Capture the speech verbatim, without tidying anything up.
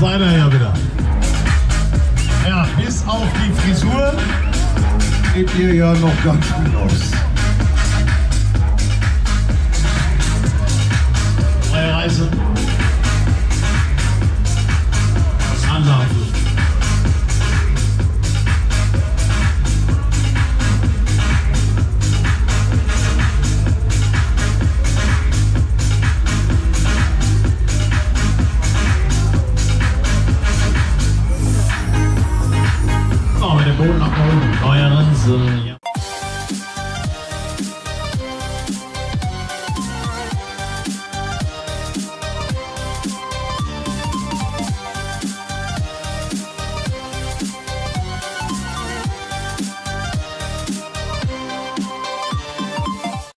jetzt seid ihr ja wieder. Ja, bis auf die Frisur seht ihr ja noch ganz gut aus. Freie Reise.